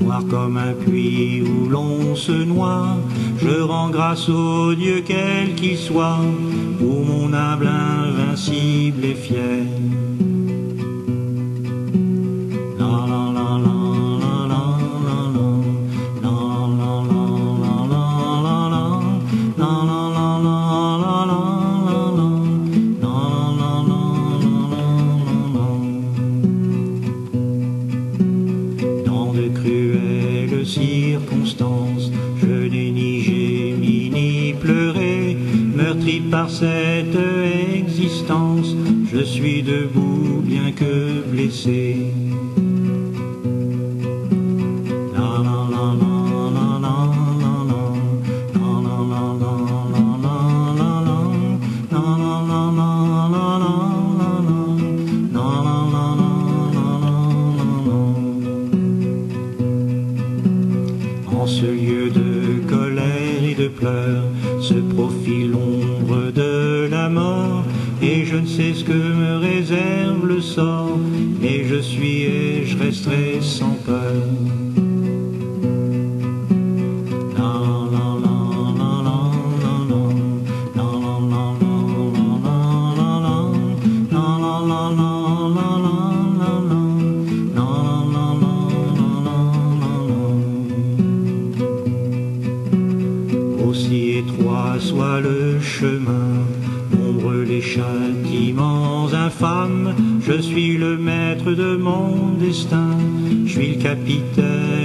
noir comme un puits où l'on se noie. Je rends grâce au Dieu quel qu'il soit, pour mon âme invincible et fière. Circonstances, je n'ai ni gémi ni pleuré, meurtri par cette existence, je suis debout bien que blessé. En ce lieu de colère et de pleurs se profile l'ombre de la mort, et je ne sais ce que me réserve le sort, mais je suis et je resterai sans peur. Aussi étroit soit le chemin, nombreux les châtiments infâmes, je suis le maître de mon destin, je suis le capitaine